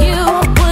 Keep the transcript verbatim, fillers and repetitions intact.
you would.